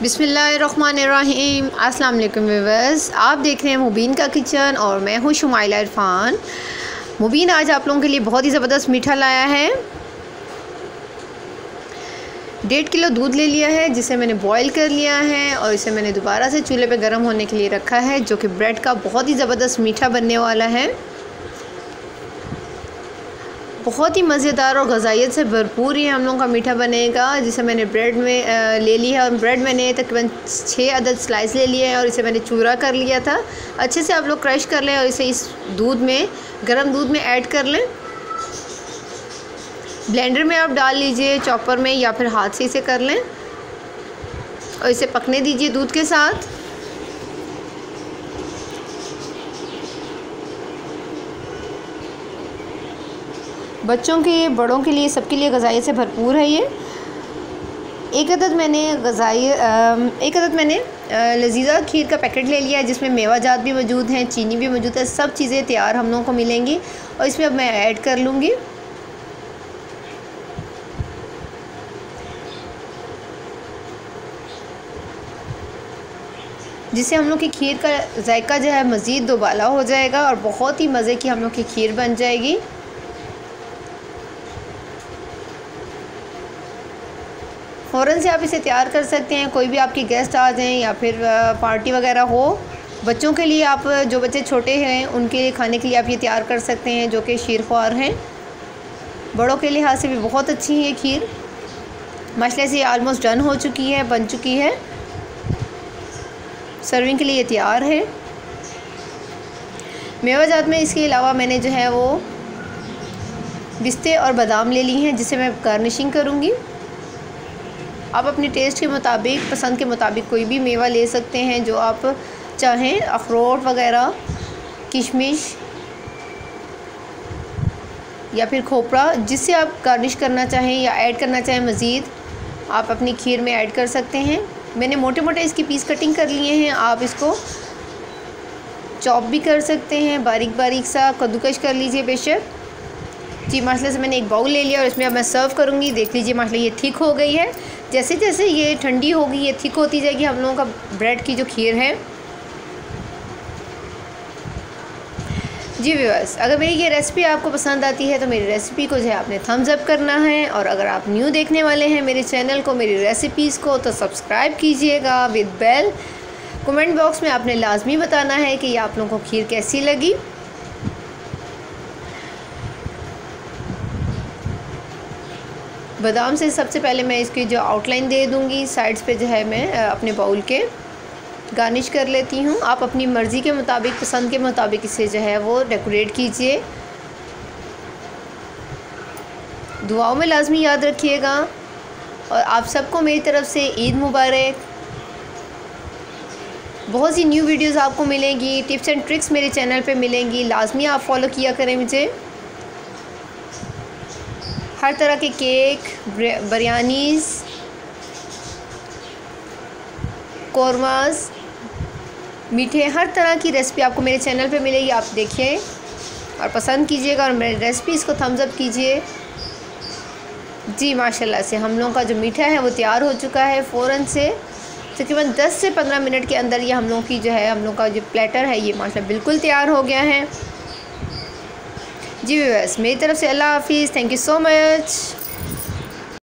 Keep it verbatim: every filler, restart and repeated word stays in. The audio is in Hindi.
बिस्मिल्लाहिर्रहमानिर्रहीम। अस्सलाम वालेकुम व्यूअर्स, आप देख रहे हैं मुबीन का किचन और मैं हूँ शौमाइला इरफान। मुबीन आज आप लोगों के लिए बहुत ही ज़बरदस्त मीठा लाया है। डेढ़ किलो दूध ले लिया है जिसे मैंने बॉईल कर लिया है और इसे मैंने दोबारा से चूल्हे पे गर्म होने के लिए रखा है, जो कि ब्रेड का बहुत ही ज़बरदस्त मीठा बनने वाला है। बहुत ही मज़ेदार और गजाइत से भरपूर ही हम लोगों का मीठा बनेगा, जिसे मैंने ब्रेड में ले लिया है। ब्रेड मैंने तकरीबन छः अदद स्लाइस ले लिए हैं और इसे मैंने चूरा कर लिया था। अच्छे से आप लोग क्रश कर लें और इसे इस दूध में, गर्म दूध में ऐड कर लें। ब्लेंडर में आप डाल लीजिए, चॉपर में, या फिर हाथ से इसे कर लें और इसे पकने दीजिए दूध के साथ। बच्चों के, बड़ों के लिए, सबके लिए गजाइत से भरपूर है ये। एक अदद मैंने गजाई एक अदद मैंने लजीज़ा खीर का पैकेट ले लिया है, जिसमें मेवा जात भी मौजूद हैं, चीनी भी मौजूद है, सब चीज़ें तैयार हम लोगों को मिलेंगी। और इसमें अब मैं ऐड कर लूँगी। जिससे हम लोग की खीर का जायका जो है मज़ीद दोबाला हो जाएगा और बहुत ही मज़े की हम लोग की खीर बन जाएगी। फ़ौरन से आप इसे तैयार कर सकते हैं। कोई भी आपके गेस्ट आ जाएं या फिर पार्टी वगैरह हो, बच्चों के लिए, आप जो बच्चे छोटे हैं उनके लिए खाने के लिए आप ये तैयार कर सकते हैं, जो कि शीरख्वार हैं। बड़ों के लिहाज से भी बहुत अच्छी है ये खीर। माशाल्लाह से आलमोस्ट डन हो चुकी है, बन चुकी है। सर्विंग के लिए ये तैयार है। मेवा जात में इसके अलावा मैंने जो है वो पिस्ते और बादाम ले ली हैं, जिसे मैं गार्निशिंग करूँगी। आप अपने टेस्ट के मुताबिक, पसंद के मुताबिक कोई भी मेवा ले सकते हैं जो आप चाहें, अखरोट वग़ैरह, किशमिश या फिर खोपरा, जिससे आप गार्निश करना चाहें या ऐड करना चाहें मज़ीद, आप अपनी खीर में ऐड कर सकते हैं। मैंने मोटे मोटे इसकी पीस कटिंग कर लिए हैं। आप इसको चॉप भी कर सकते हैं, बारीक बारीक सा कद्दूकश कर लीजिए बेशक जी। माशाल्लाह से मैंने एक बाउल ले लिया और इसमें अब मैं सर्व करूँगी। देख लीजिए माशाल्लाह ये थिक हो गई है। जैसे जैसे ये ठंडी होगी ये थिक होती जाएगी हम लोगों का ब्रेड की जो खीर है जी। व्यूअर्स, अगर मेरी ये रेसिपी आपको पसंद आती है तो मेरी रेसिपी को जो है आपने थम्स अप करना है, और अगर आप न्यू देखने वाले हैं मेरे चैनल को, मेरी रेसिपीज़ को, तो सब्सक्राइब कीजिएगा विद बेल। कमेंट बॉक्स में आपने लाजमी बताना है कि ये आप लोगों को खीर कैसी लगी। बादाम से सबसे पहले मैं इसकी जो आउटलाइन दे दूँगी, साइड्स पे जो है मैं अपने बाउल के गार्निश कर लेती हूँ। आप अपनी मर्ज़ी के मुताबिक, पसंद के मुताबिक इसे जो है वो डेकोरेट कीजिए। दुआओं में लाजमी याद रखिएगा और आप सबको मेरी तरफ़ से ईद मुबारक। बहुत सी न्यू वीडियोस आपको मिलेंगी, टिप्स एंड ट्रिक्स मेरे चैनल पर मिलेंगी, लाजमी आप फॉलो किया करें मुझे। हर तरह के केक, बिरयानीज़, कौरमास, मीठे, हर तरह की रेसिपी आपको मेरे चैनल पे मिलेगी। आप देखिए और पसंद कीजिएगा और मेरी रेसिपीज़ को थम्स अप कीजिए जी। माशाल्लाह से हम लोगों का जो मीठा है वो तैयार हो चुका है। फ़ौरन से तकरीबन दस से पंद्रह मिनट के अंदर ये हम लोगों की जो है, हम लोगों का जो प्लेटर है ये माशाल्लाह बिल्कुल तैयार हो गया है जी। व्यूअर्स, मेरी तरफ़ से अल्लाह हाफिज़। Thank you so much.